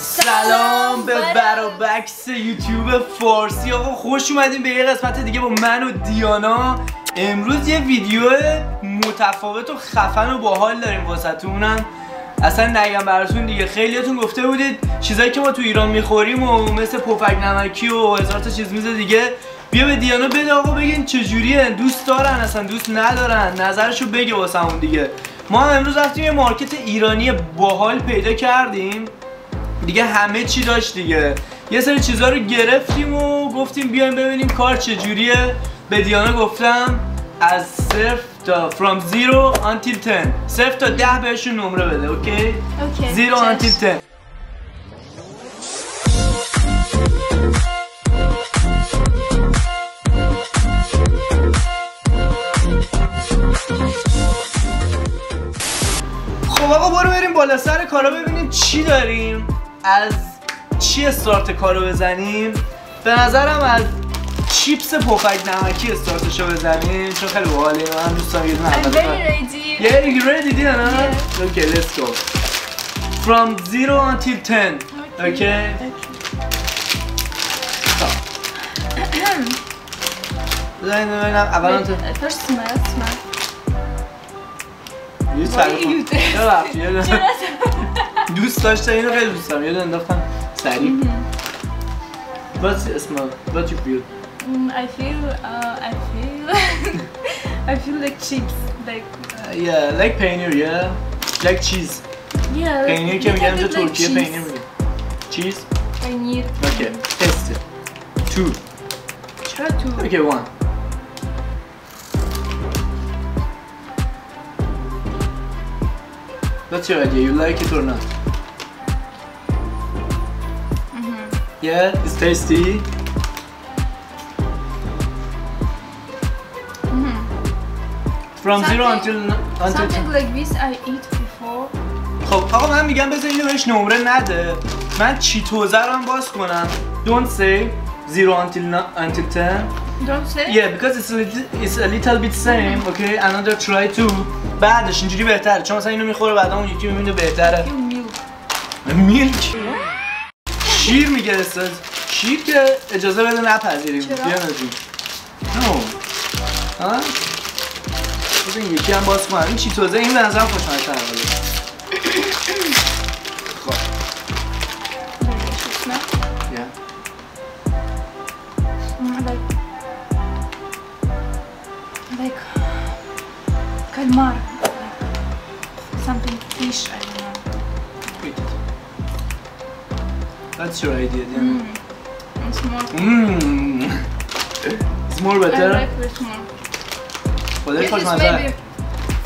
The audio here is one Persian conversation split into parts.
سلام به برابکس یوتیوب فارسی. آقا خوش اومدیم به یه قسمت دیگه با من و دیانا. امروز یه ویدیو متفاوت و خفن و باحال داریم واسهتونم. اصلا نگم براتون دیگه، خیلیاتون گفته بودید چیزایی که ما تو ایران میخوریم و مثل پفک نمکی و هزار تا چیز میز دیگه بیا به دیانا بده. آقا بگین چجوریه، دوست دارن اصلا دوست ندارن، نظرشو بگه واسمون دیگه. ما هم امروز رفتیم یه مارکت ایرانی باحال پیدا کردیم دیگه، همه چی داشت دیگه. یه سری چیزها رو گرفتیم و گفتیم بیایم ببینیم کار چجوریه. به دیانا گفتم از صفر تا from zero until 10، صفر تا 10 بهشون نمره بده. اوکی؟ zero until 10. خب آقا برو بریم بالا سر کارا ببینیم چی داریم، از چی استارت کارو بزنیم. به نظرم از چیپس پفک نمکی استارتشو بزنیم چون خیلی باحاله. من دوست دارم یه دونه اول بزنم. You ready Diana? Yeah. Okay, let's go. From 0 until 10. Okay. بزنیم ببینم اولا تو first smell. یه سری دوست داشته اینو خیلی دوست دارم، یاد انداختم سریع. What's the smell? What you feel? I feel like chips, like yeah, like paneer, yeah, like cheese. Yeah, paneer که میگم اینجا ترکیه paneer میگه. Cheese. Paneer. Okay, taste it. Two. Try two. Okay, one. What's your idea? You like it or not? Yeah, it's tasty. From something, zero until something like this I eat before. خب آقا من میگم بذار اینو بهش نمره نده، من چیتوزرم باز کنم. Don't say zero until 10. Don't say. Yeah, because it's a little bit same. Okay, another try too. بعدش اینجوری بهتره چون مثلا اینو میخوره بعدا اون یکی میبینه بهتره. میلک شیر میگه استاد، شیر که اجازه بده نپذیریم. بیا نجوم نو ها ببین یکی هم باز کنم. این چیتوزه این به نظرم خوشمزه تره. خب Mar, something fish, I don't know. Eat it. That's your idea, Diana. It's more. It's more better. I like this more. Well, this is maybe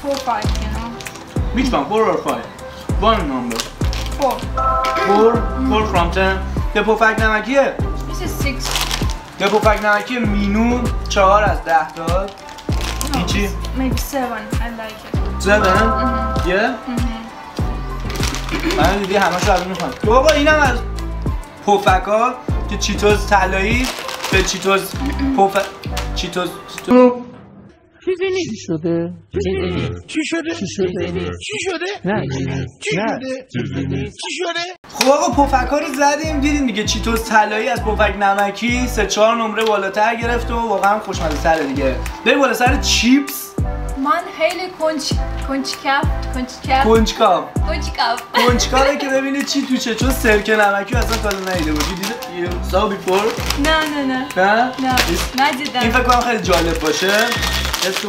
4 or 5, you know. Which one, 4 or 5? One number. 4. 4 from 10. The perfect number here. This is 6. The perfect number here. Minu 4 out of 10. Hiçi? Maybe 7, I like it. 7? Yeah? من دیگه همه شو عوض میکنم. بابا اینم از پفکا که چیتوز طلایی به چیتوز پفک... چیتوز... چیزی نیست. چی شده؟ چی شده؟ چی شده؟ چی شده؟ نه چی شده؟ چی شده؟ خب آقا پفکا رو زدیم، دیدیم دیگه چیتوز طلایی از پفک نمکی 3-4 نمره بالاتر گرفت و واقعا خوشمزه سره دیگه. بریم بالا سر چیپس. من خیلی کنجکاوه که ببینه چی توشه چون سرکه نمکی اصلا کلا ندیده بود. دیدی ساو بیفور؟ نه ندیدم. این فکر کنم خیلی جالب باشه. Let's go.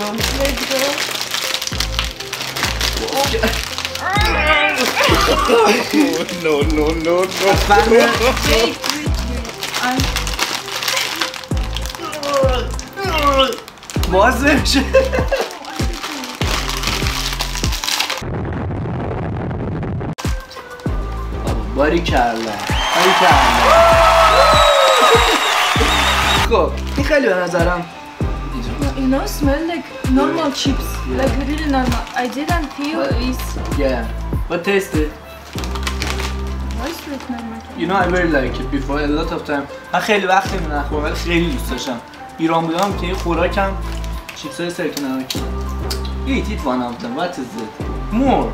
No. باز نمیشه. خب این خیلی به نظرم You know, smell like normal chips, like really normal. I didn't feel it. Yeah, but taste it. Why is it normal? You know, I really like it before a lot of time. من خیلی وقتی نخوردم ولی خیلی دوست داشتم. ایران بودم که خوراکم چیپسای سرکه نمکی. Eat it one of them. What is it? More.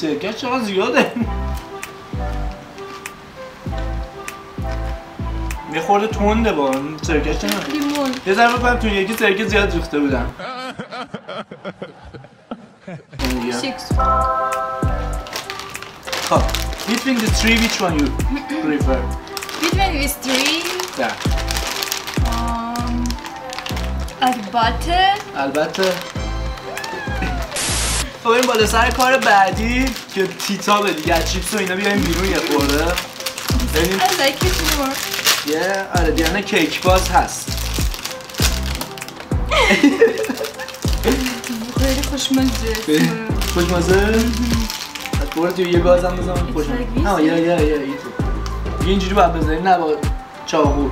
سرکه‌اش زیاده. یه خورده تونده با سرکه‌اش لیمون. یه ذره بکنم تو یکی سرکه زیاد ریخته بودم. خب between the three which one you prefer? Between these three? Yeah. البته خب این بالا سر کار بعدی که تیتابه دیگه از چیپس و اینا بیاییم بیرون یه خورده ببینیم. I like it more. Yeah. آره دیانا کیک باز هست. خیلی خوشمزه. خوشمزه؟ برو توی یه گاز هم بزنم خوشمزه. ها یا یا یا اینجوری باید بزنیم نه با چاقو.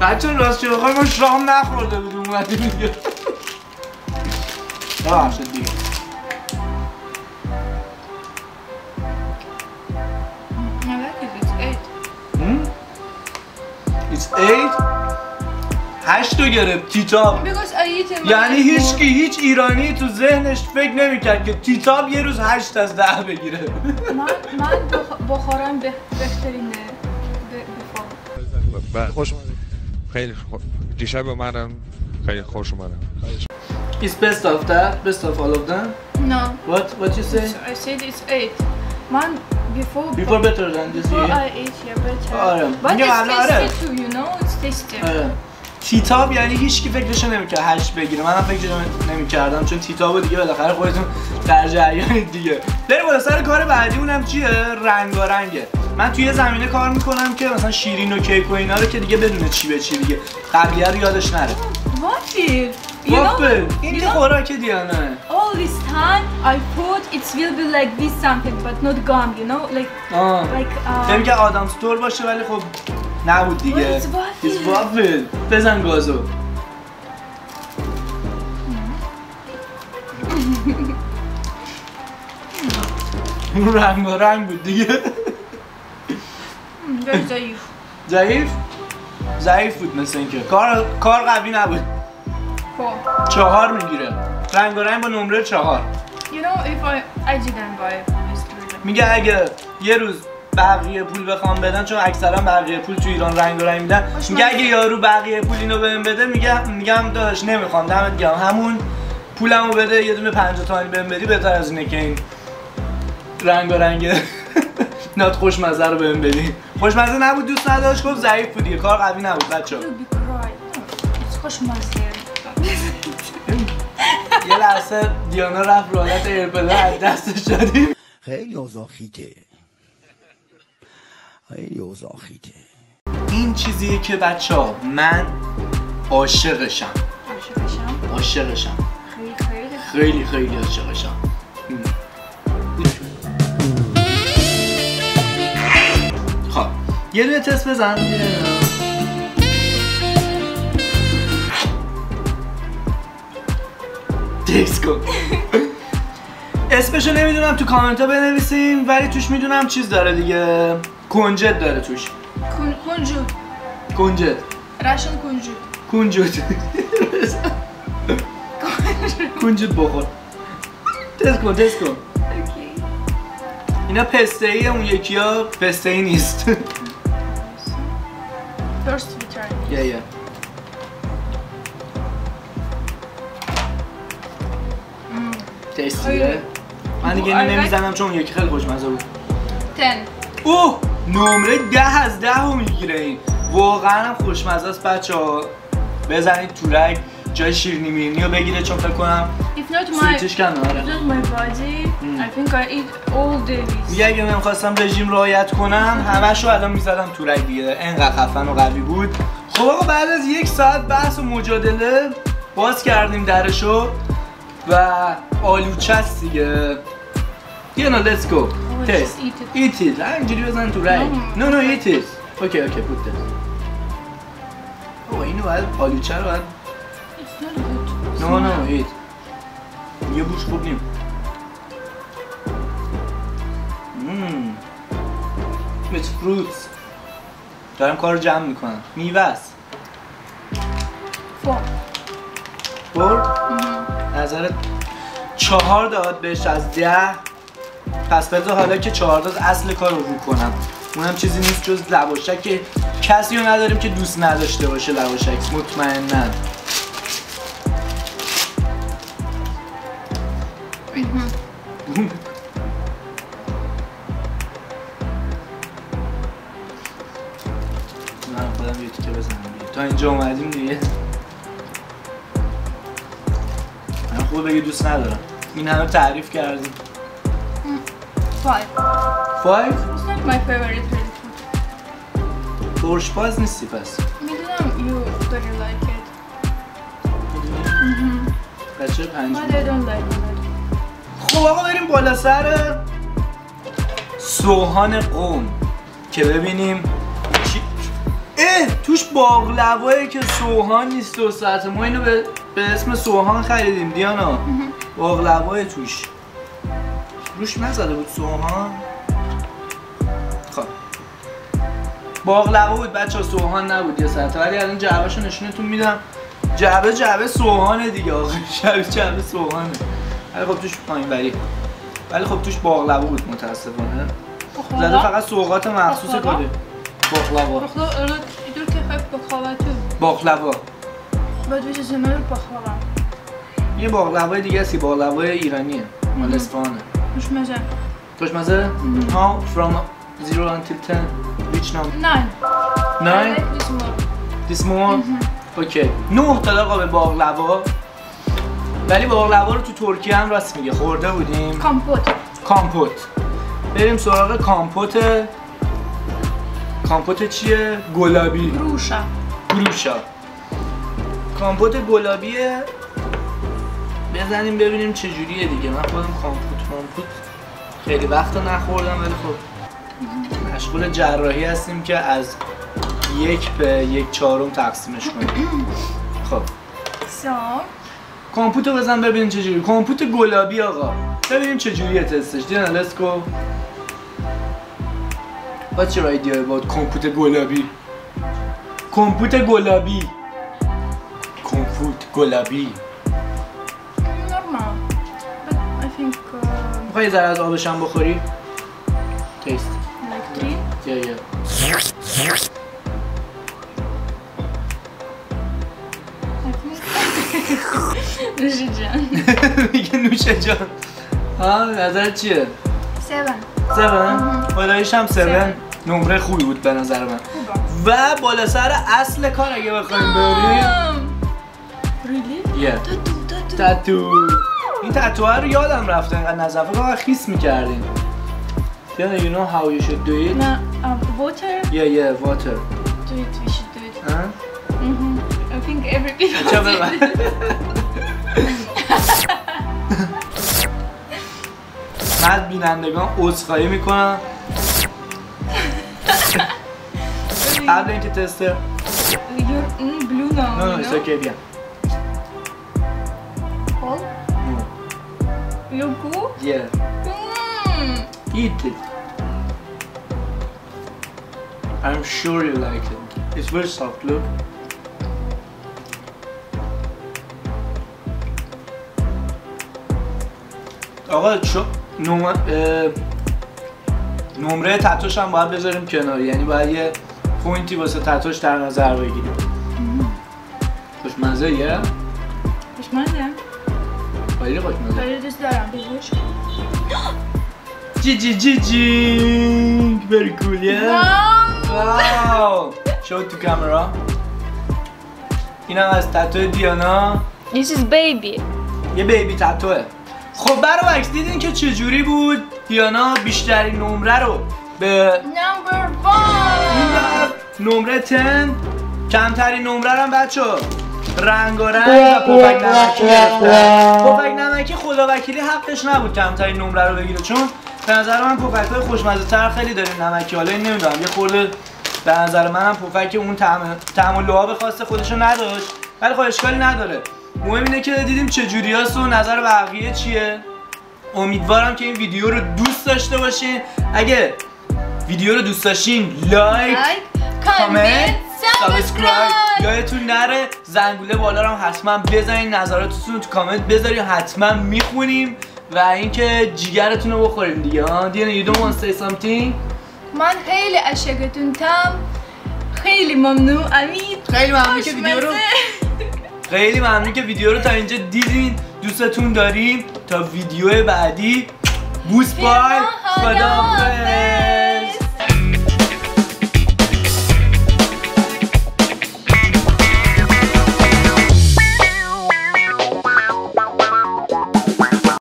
بچه راستی بخوایی ما شام نخورده بود اومدیم دیگه ببخشید دیگه I like it, it's 8 It's 8 8 رو گرفت تیتاب یعنی هیچکی هیچ ایرانی تو ذهنش فکر نمیکرد که تیتاب یه روز 8 از 10 بگیره من بخورم بهترینه خوش خیلی دیشب اومدم خیلی خوش اومدم It's best of that? Best of all of them? No What you say? I said it's 8 Man before better than this Before I ate, yeah better آره. But it's tasty too, you know? It's tasty تیتاب یعنی هیچکی فکرشو نمیکرد 8 بگیره منم فکرشو نمیکردم چون تیتابو دیگه بالاخره خودتون در جریانید دیگه بریم بالا سر کار بعدی اونم چیه؟ رنگارنگه من توی زمینه کار میکنم که مثلا شیرین و کیک و اینا رو که دیگه بدونه چی به چی دیگه قبلیه رو یادش نره وافل وافل این دیگه خوراک دیانه all this time I thought it will be like this something but not gum you know like نمیگه آدم ستور باشه ولی خب نبود دیگه it's وافل بزن گازو رنگ و رنگ بود دیگه very ضعیف ضعیف بود مثل اینکه کار قوی نبود خب 4 میگیره رنگارنگ با نمره 4 you know if I didn't buy میگه اگه یه روز بقیه پول بخوام بدن چون اکثرا بقیه پول تو ایران رنگارنگ میدن میگه اگه یارو بقیه پول اینو بهم بده میگم داداش نمیخوام دمت گرم همون پولمو بده یه دونه 50 تومانی بهم بدی بهتر از اینه که این رنگارنگه نات خوشمزه رو بهم بدین خوشمزه نبود دوست نداشت گفت ضعیف بود دیگه کار قوی نبود بچه‌ها خوشمزه یه لحظه دیانا رفت رو حالت ایرپد از دستش دادیم خیلی اوضاع خیته این چیزیه که بچه‌ها من عاشقشم خیلی عاشقشم یه دونه تست بزن تست کن اسمشو نمیدونم تو کامنت ها بنویسیم ولی توش میدونم چیز داره دیگه کنجد داره توش کنجد راشن کنجد بخور تست کن اینا پسته ای اون یکی ها پسته ای نیست First we try it. Yeah. تستیه. من دیگه اینو نمیزنم چون یکی خیلی خوشمزه بود. 10. اوه نمره 10 از 10 رو میگیره این. واقعا هم خوشمزه است بچه‌ها. بزنید تو رگ جای شیرینی میرینی رو بگیره چون فکر کنم سویتش کنه آره. If not my body, I think I eat all days. دیگه اگه نمیخواستم رژیم رعایت کنم همش رو الان میزدم تو رگ دیگه. انقدر خفن و قوی بود. خب آقا بعد از یک ساعت بحث و مجادله باز کردیم درشو و آلوچست دیگه. دیانا let's go. Taste. Eat it. همینجوری بزن تو رگ. No eat it. Okay put that. اینو باید آلوچه رو باید No, eat. یه بوش خوب نیم. With fruits. دارم کار رو جمع میکنم. میوه است. فور. فور؟ نظرت 4 داد بهش از 10. پس بذار حالا که 4 داد اصل کار رو رو کنم. اونم چیزی نیست جز لواشک. کسی رو نداریم که دوست نداشته باشه لواشک. مطمئناً. من خودم یه تیکه بزنم دیگه. تا اینجا اومدیم دیگه. من خوب بگی دوست ندارم. این همه تعریف کردیم. 5 It's not my favorite food. ترش باز نیستی پس. میدونم you don't like it. بچه 5. But I don't like it. خب آقا بریم بالا سر سوهان قوم که ببینیم توش باقلوایی که سوهان نیست و ساعت ما اینو به اسم سوهان خریدیم دیانا. باقلوای توش روش نزده بود سوهان. خب باقلوا بود بچه ها، سوهان نبود یه ساعت. ولی الان جعبهشو نشونتون میدم. جعبه سوهانه دیگه آقا. جعبه سوهانه. ولی خب توش پایین بری. ولی خب توش باقلوا بود متاسفانه. زده فقط سوغات مخصوص کاره. باقلوا. باقلوا. یه باقلوای دیگه است، باقلوای ایرانیه. مال اصفهانه. خوشمزه. خوشمزه؟ ها from 0 until 10 which number؟ 9. This more. Okay. 9 تا آقا باقلوا. ولی باقلوا رو تو ترکیه هم راست میگه خورده بودیم. کامپوت. بریم سراغ کامپوت. کامپوت چیه؟ گلابی. گروشا. کامپوت گلابیه. بزنیم ببینیم چه جوریه دیگه. من خودم کامپوت خیلی وقت نخوردم ولی خب مشغول جراحی هستیم که از 1/4 تقسیمش کنیم. خب. کامپوت رو بزن ببینیم چجوری. کامپوت گلابی آقا ببینیم چجوریه تستش. دینا let's go. What's your idea about کامپوت گلابی؟ کامپوت گلابی normal but I think میخوای یه ذره از آبش هم بخوری؟ تیست like tea؟ yeah نوشه جان. میگه نوشه جان. ها نظرت چیه؟ 7. بالایش هم 7. نمره خوبی بود به نظر من. و بالا سر اصل کار اگه بخوایم بریم. تاتو. این تاتو رو یادم رفته انقدر نظافه واقعا خیس می‌کردیم. Diana you know how you should do it. Water. Yeah water. Do it we should do it. I think every people do it. من بینندگان عذرخواهی میکنم قبل اینکه تستر بلو نه ساکه بیا کل؟ لوگو؟ یه eat it I'm sure you like it it's very soft look آقا نمره تتوش هم باید بذاریم کنار، یعنی باید یه پوینتی واسه تتوش در نظر بگیریم. خوشمزه یه؟ خوشمزه خیلی دوست دارم بگوش. جی جی جی جی very cool yeah واو show to camera. این هم از تتو دیانا. This is baby. یه بیبی تتوه. خب برعکس دیدین که چجوری بود. دیانا بیشترین نمره رو به نمره 10، کمترین نمره رو هم بچه‌ها رنگارنگ و پفک نمکی گرفتن. پفک نمکی خدا وکیلی حقش نبود کمترین نمره رو بگیره، چون به نظر من پفک‌های خوشمزه‌تر خیلی داریم نمکی. حالا نمیدونم یه خورده به نظر من هم پفک اون طعم و لعاب خاص خودش رو نداشت، ولی خب اشکالی نداره. مهم اینه که دیدیم چجوری هست و نظر بقیه چیه. امیدوارم که این ویدیو رو دوست داشته باشین. اگه ویدیو رو دوست داشتین لایک کامنت، سابسکرایب، یادتون نره زنگوله بالا رو حتما بزنید، نظراتتون تو کامنت بذارید، حتما میخونیم و اینکه جیگرتون رو بخوریم دیگه. دیانا you don't want to say something؟ من خیلی عاشقتونم، خیلی ممنون امید، خیلی ممنون که ویدیو رو تا اینجا دیدین. دوستتون داریم تا ویدیو بعدی. بوس بای، خداحافظ.